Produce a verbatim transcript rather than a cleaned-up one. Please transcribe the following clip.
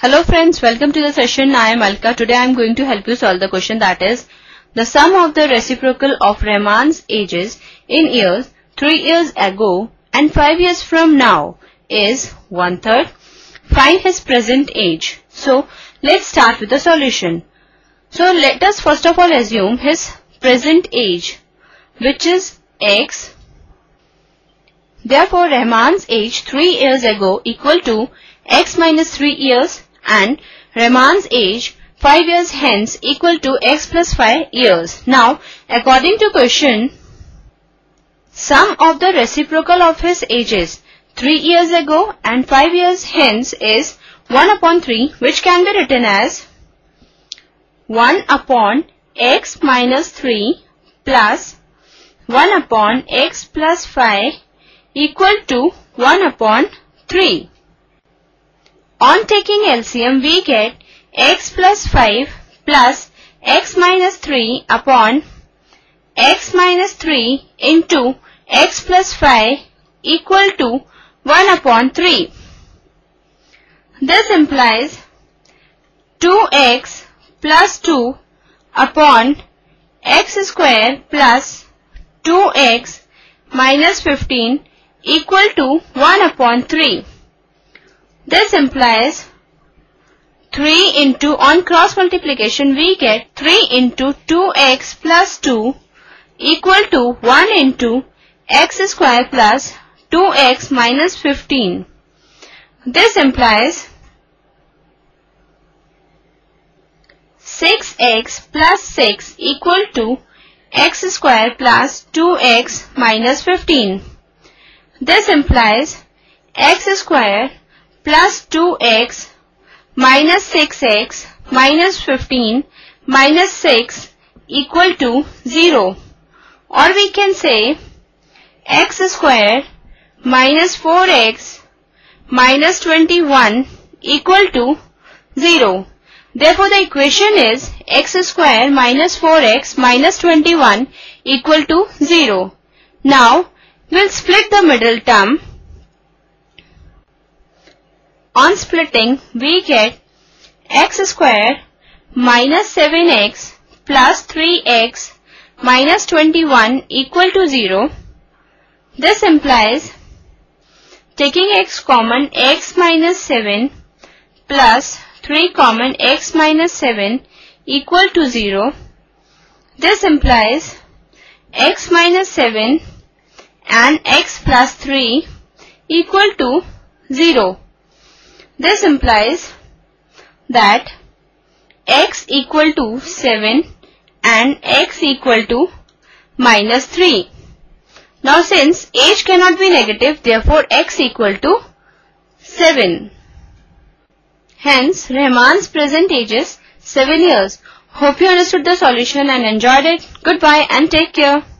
Hello friends, welcome to the session. I am Alka. Today I am going to help you solve the question that is the sum of the reciprocal of Rahman's ages in years three years ago and five years from now is one third. Find his present age. So let's start with the solution. So let us first of all assume his present age, which is x. Therefore Rahman's age three years ago equal to x minus three years and Rahman's age five years hence equal to x plus five years. Now, according to question, sum of the reciprocal of his ages three years ago and five years hence is one upon three, which can be written as one upon x minus three plus one upon x plus five equal to one upon three. On taking L C M, we get x plus five plus x minus three upon x minus three into x plus five equal to one upon three. This implies two x plus two upon x square plus two x minus fifteen equal to one upon three. This implies three into, on cross multiplication we get three into two x plus two equal to one into x square plus two x minus fifteen. This implies six x plus six equal to x square plus two x minus fifteen. This implies x square plus two x minus six x minus fifteen minus six equal to zero, or we can say x square minus four x minus twenty-one equal to zero. Therefore the equation is x square minus four x minus twenty-one equal to zero. Now we'll split the middle term. On splitting, we get x square minus seven x plus three x minus twenty-one equal to zero. This implies taking x common, x minus seven plus three common, x minus seven equal to zero. This implies x minus seven and x plus three equal to zero. This implies that x equal to seven and x equal to minus three. Now since age cannot be negative, therefore x equal to seven. Hence Rahman's present age is seven years. Hope you understood the solution and enjoyed it. Goodbye and take care.